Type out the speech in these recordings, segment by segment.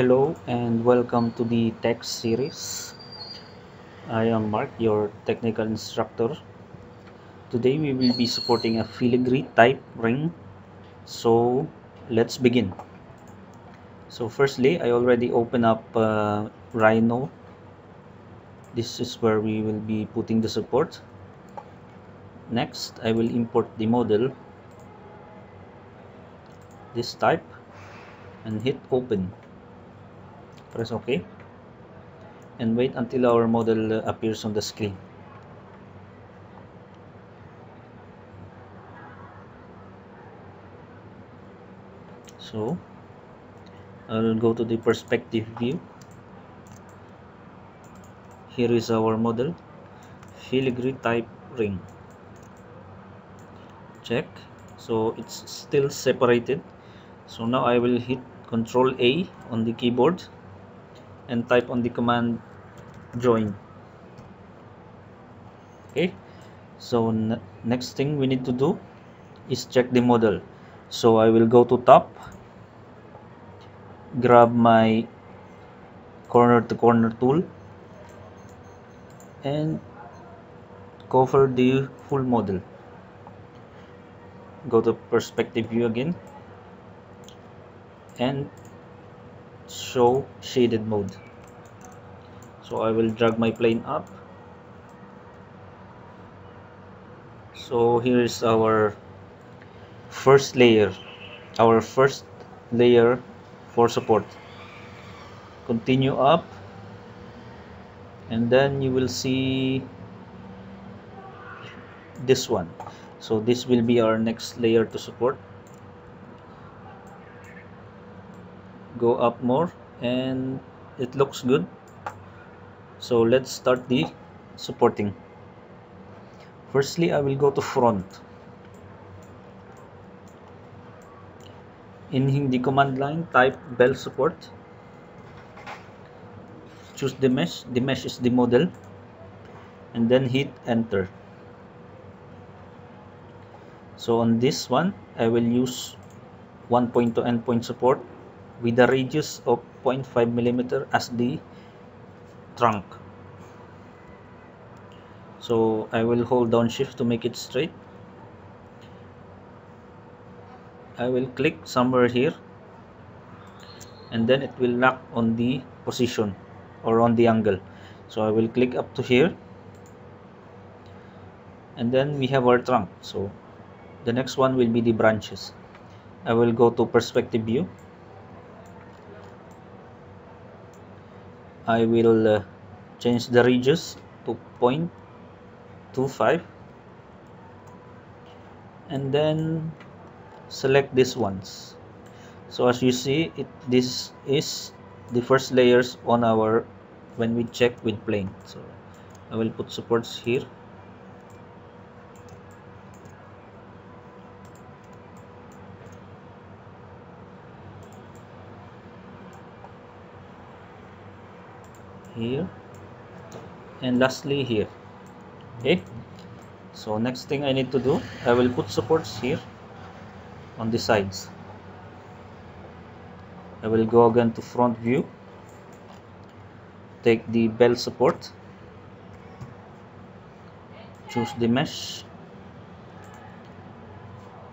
Hello and welcome to the tech series. I am Mark, your technical instructor. Today we will be supporting a filigree type ring. So let's begin. So firstly, I already open up Rhino. This is where we will be putting the support. Next, I will import the model, this type, and hit open. Press OK and wait until our model appears on the screen. So I'll go to the perspective view. Here is our model, filigree type ring. Check. So it's still separated. So now I will hit Ctrl A on the keyboard and type on the command join. Okay, so next thing we need to do is check the model. So I will go to top, grab my corner to corner tool and cover the full model. Go to perspective view again and show shaded mode. So I will drag my plane up. So here is our first layer, for support. Continue up and then you will see this one. So this will be our next layer to support. Go up more and it looks good. So let's start the supporting. Firstly, I will go to front. In the command line, type BelSupport. Choose the mesh. The mesh is the model, and then hit enter. So on this one, I will use 1.2 endpoint support with a radius of 0.5mm as the trunk. So I will hold down shift to make it straight. I will click somewhere here and then it will lock on the position or on the angle. So I will click up to here and then we have our trunk. So the next one will be the branches. I will go to perspective view. I will change the radius to 0.25 and then select these ones. So as you see, this is the first layers on our when we check with plane. So I will put supports here. Here and lastly here. Okay, so next thing I need to do, I will put supports here on the sides. I will go again to front view, take the BelSupport, choose the mesh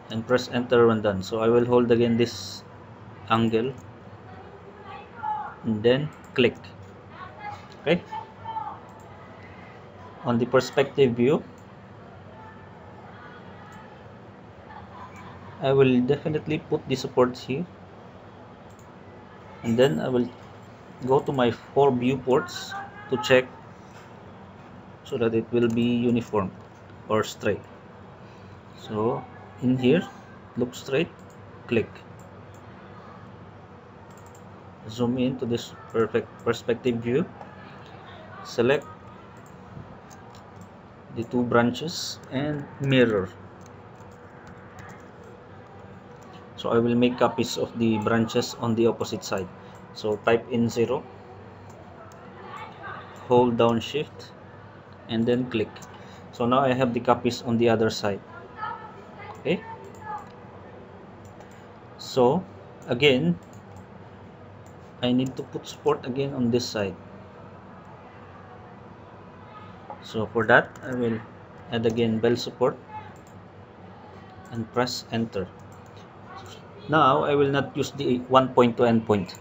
and press enter when done. So I will hold again this angle and then click. Okay. On the perspective view, I will definitely put the supports here and then I will go to my 4 viewports to check so that it will be uniform or straight. So in here, look straight, click, zoom into this perfect perspective view. Select the 2 branches and mirror. So I will make copies of the branches on the opposite side. So type in 0, hold down shift and then click. So now I have the copies on the other side. Okay, so again I need to put support again on this side. So for that, I will add again BelSupport and press enter. Now I will not use the 1 point to endpoint.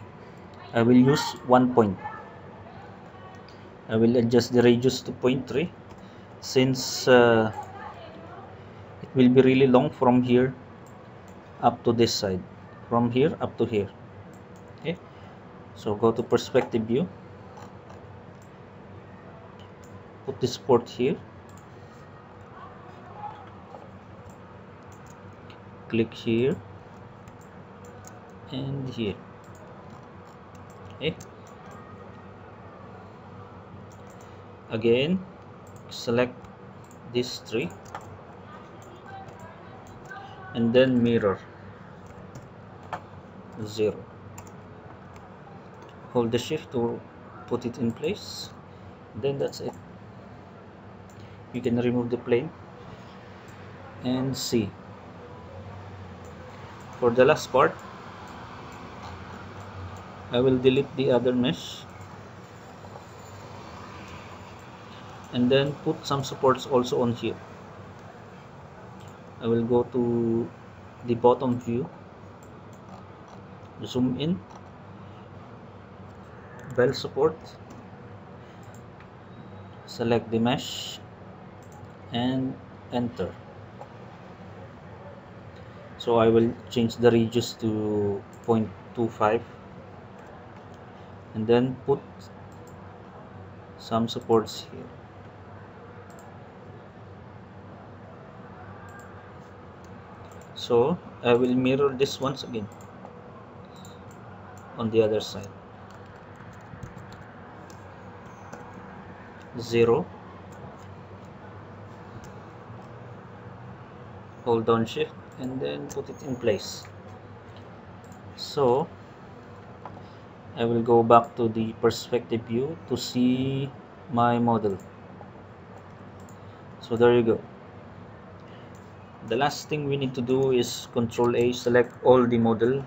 I will use 1 point. I will adjust the radius to 0.3 since it will be really long from here up to this side, from here up to here. Okay, so go to perspective view, put the support here, click here and here. Okay, again select these three and then mirror 0, hold the shift to put it in place, then that's it. You can remove the plane and see. For the last part, I will delete the other mesh and then put some supports also on here. I will go to the bottom view, zoom in, BelSupport, select the mesh and enter. So I will change the radius to 0.25 and then put some supports here. So I will mirror this once again on the other side. 0, hold down shift and then put it in place. So I will go back to the perspective view to see my model. So there you go. The last thing we need to do is Control A, select all the model,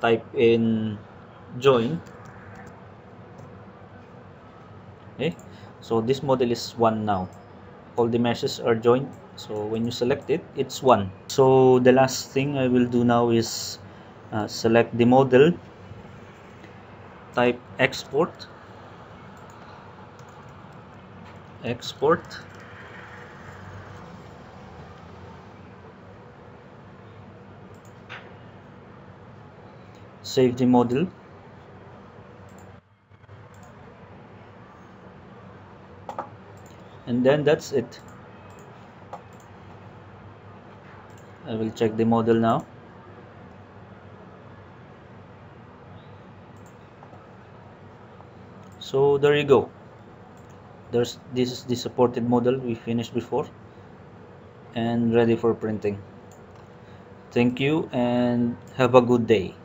type in join. Okay, so this model is one now. All the meshes are joined, so when you select it, it's one. So the last thing I will do now is select the model, type export, save the model, and then that's it. I will check the model now. So there you go. This is the supported model we finished before and ready for printing. Thank you and have a good day.